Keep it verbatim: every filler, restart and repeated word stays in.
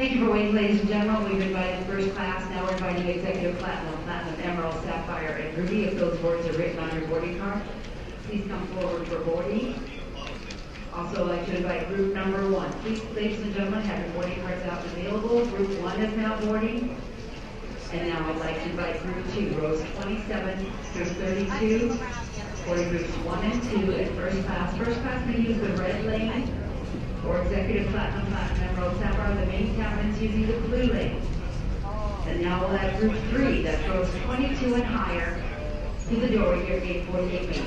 Thank you for waiting, ladies and gentlemen. We've invited the first class. Now we're inviting executive platinum, platinum, emerald, sapphire, and ruby. If those words are written on your boarding card, please come forward for boarding. Also, I'd like to invite group number one. Please, ladies and gentlemen, have your boarding cards out available. Group one is now boarding. And now I'd like to invite group two, rows twenty-seven through thirty-two, boarding groups one and two in first class. First class may use the red lane, or executive platinum, platinum, emerald, sapphire, the main cabins using the blue lane. And now we'll have group three, that's rows twenty-two and higher, to the door here at gate forty-eight.